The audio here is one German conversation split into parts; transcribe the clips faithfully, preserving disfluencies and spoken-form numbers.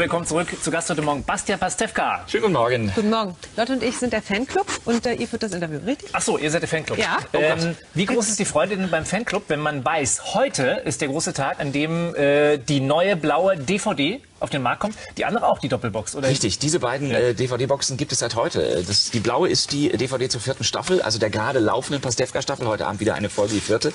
Willkommen zurück. Zu Gast heute Morgen Bastian Pastewka. Schönen guten Morgen. Guten Morgen. Lotte und ich sind der Fanclub und äh, ihr führt das Interview, richtig? Ach so, ihr seid der Fanclub. Ja. Ähm, wie groß ist die Freude denn beim Fanclub, wenn man weiß, heute ist der große Tag, an dem äh, die neue blaue D V D auf den Markt kommt, die andere auch, die Doppelbox, oder? Richtig, diese beiden ja. äh, D V D-Boxen gibt es seit heute. Das, die blaue ist die D V D zur vierten Staffel, also der gerade laufenden Pastewka-Staffel, heute Abend wieder eine Folge, die vierte.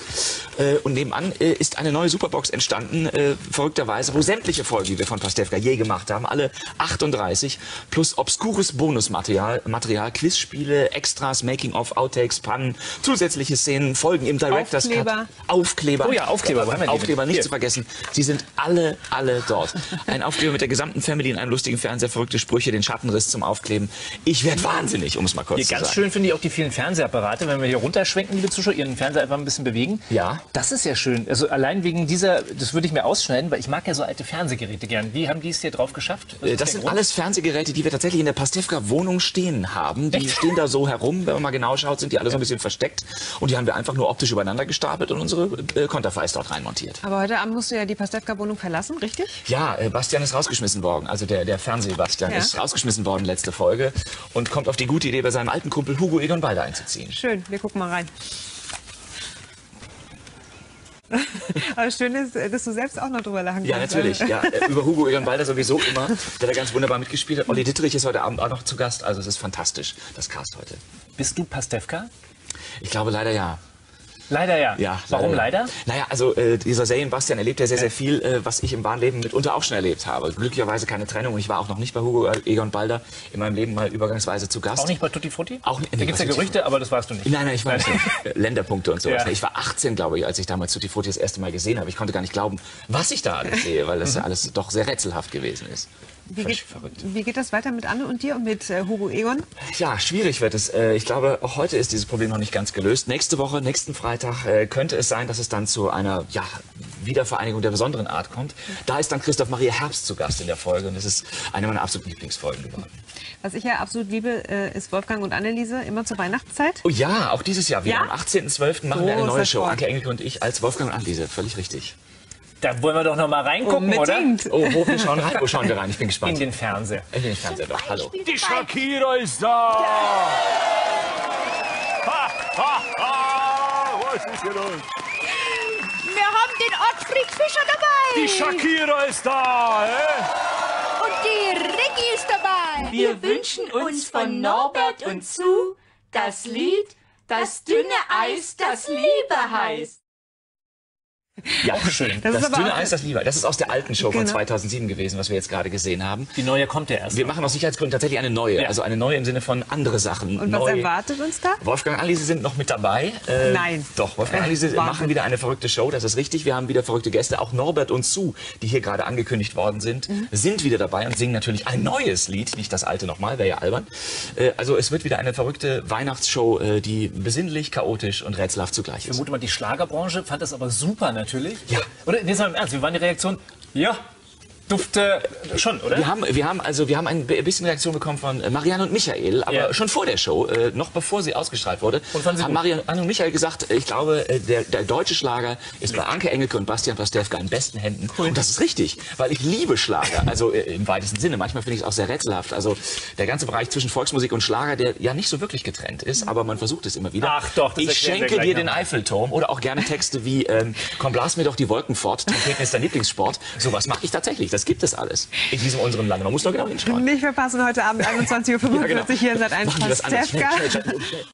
Äh, und nebenan äh, ist eine neue Superbox entstanden, äh, verrückterweise, wo sämtliche Folgen, die wir von Pastewka je gemacht haben, alle achtunddreißig, plus obskures Bonusmaterial, Material, Quizspiele, Extras, Making-of, Outtakes, Pannen, zusätzliche Szenen, Folgen im Director's Cut, Aufkleber. Oh ja, Aufkleber. Äh, Aufkleber, nicht hier. Zu vergessen. Sie sind alle, alle dort. Ein Aufkleber mit der gesamten Family in einem lustigen Fernseher, verrückte Sprüche, den Schattenriss zum Aufkleben. Ich werde wahnsinnig, um es mal kurz hier zu sagen. Ganz schön finde ich auch die vielen Fernsehapparate, wenn wir hier runterschwenken, liebe Zuschauer, Ihren Fernseher einfach ein bisschen bewegen. Ja. Das ist ja schön. Also allein wegen dieser, das würde ich mir ausschneiden, weil ich mag ja so alte Fernsehgeräte gern. Wie haben die es hier drauf geschafft? Was das sind Grund? Alles Fernsehgeräte, die wir tatsächlich in der Pastewka-Wohnung stehen haben. Die Echt? Stehen da so herum, wenn man mal genau schaut, sind die alle ja. so ein bisschen versteckt. Und die haben wir einfach nur optisch übereinander gestapelt und unsere äh, Konterfeis dort reinmontiert. Aber heute Abend musst du ja die Pastewka-Wohnung verlassen, richtig? Ja, äh, Bastian ist rausgeschmissen worden, also der, der Fernseh-Bastian ja. ist rausgeschmissen worden, letzte Folge, und kommt auf die gute Idee, bei seinem alten Kumpel Hugo Egon Balder einzuziehen. Schön, wir gucken mal rein. Aber schön ist, dass du selbst auch noch drüber lachen kannst. Ja, natürlich. Ja, über Hugo Egon Balder sowieso immer, der da ganz wunderbar mitgespielt hat. Olli Dittrich ist heute Abend auch noch zu Gast, also es ist fantastisch, das Cast heute. Bist du Pastewka? Ich glaube leider ja. Leider ja. ja Warum leider? Ja. Naja, also äh, dieser Serien-Bastian erlebt ja sehr, sehr viel, äh, was ich im wahren Leben mitunter auch schon erlebt habe. Glücklicherweise keine Trennung. Ich war auch noch nicht bei Hugo Egon Balder in meinem Leben mal übergangsweise zu Gast. Auch nicht bei Tutti Frutti? Auch, nee, da gibt es ja Gerüchte, aber das warst du nicht. Nein, nein, ich war nein. nicht. Länderpunkte und so. Ja. Ich war achtzehn, glaube ich, als ich damals Tutti Frutti das erste Mal gesehen habe. Ich konnte gar nicht glauben, was ich da alles sehe, weil das ja alles doch sehr rätselhaft gewesen ist. Wie geht, wie geht das weiter mit Anne und dir und mit äh, Hugo Egon? Ja, schwierig wird es. Äh, ich glaube, auch heute ist dieses Problem noch nicht ganz gelöst. Nächste Woche, nächsten Freitag äh, könnte es sein, dass es dann zu einer ja, Wiedervereinigung der besonderen Art kommt. Da ist dann Christoph Maria Herbst zu Gast in der Folge und es ist eine meiner absoluten Lieblingsfolgen geworden. Was ich ja absolut liebe, äh, ist Wolfgang und Anneliese immer zur Weihnachtszeit. Oh ja, auch dieses Jahr wieder. Ja? Am achtzehnten zwölften machen oh, wir eine neue Show. Anke Engelke und ich als Wolfgang und Anneliese, völlig richtig. Da wollen wir doch noch mal reingucken, unbedingt. Oder? Oh, wo wir schauen rein? Wo schauen wir rein? Ich bin gespannt. In den Fernseher. In den Fernseher doch. Hallo. Die Shakira ist da! Ja. Ha, ha, ha! Was ist hier los? Wir haben den Otfried Fischer dabei! Die Shakira ist da! Äh? Und die Ricky ist dabei! Wir wünschen uns von Norbert und Sue das Lied, das dünne Eis, das Liebe heißt. Ja, auch schön. Das, das dünne Eis, das Liebe. Das ist aus der alten Show genau. von zweitausendsieben gewesen, was wir jetzt gerade gesehen haben. Die neue kommt ja erst. Wir machen aus Sicherheitsgründen tatsächlich eine neue. Ja. Also eine neue im Sinne von andere Sachen. Und neu. Was erwartet uns da? Wolfgang und Anneliese sind noch mit dabei. Äh, Nein. Doch, Wolfgang und Anneliese machen wieder eine verrückte Show. Das ist richtig. Wir haben wieder verrückte Gäste. Auch Norbert und Sue, die hier gerade angekündigt worden sind, mhm. sind wieder dabei und singen natürlich ein neues Lied. Nicht das alte nochmal, wäre ja albern. Äh, also es wird wieder eine verrückte Weihnachtsshow, die besinnlich, chaotisch und rätselhaft zugleich ist. Ich vermute mal, die Schlagerbranche fand das aber super, natürlich. Natürlich. Ja. Oder jetzt mal im Ernst, wie war die Reaktion? Ja, dufte äh, schon, oder? Wir haben, wir haben also wir haben ein bisschen Reaktion bekommen von Marianne und Michael, aber ja. schon vor der Show, äh, noch bevor sie ausgestrahlt wurde, und haben gut? Marianne und Michael gesagt, ich glaube, der, der deutsche Schlager ist bei Anke Engelke und Bastian Pastewka in besten Händen. Cool. Und das ist richtig, weil ich liebe Schlager, also äh, im weitesten Sinne. Manchmal finde ich es auch sehr rätselhaft. Also der ganze Bereich zwischen Volksmusik und Schlager, der ja nicht so wirklich getrennt ist, aber man versucht es immer wieder. Ach doch, das ich schenke dir den Eiffelturm oder auch gerne Texte wie ähm, komm, blas mir doch die Wolken fort, Trompeten ist dein Lieblingssport. Sowas mache ich tatsächlich. Das Das gibt es alles in diesem unserem Lande. Man muss doch genau hinschauen. Nicht verpassen, heute Abend einundzwanzig Uhr fünfundvierzig ja, genau. hier Sat eins Pastewka.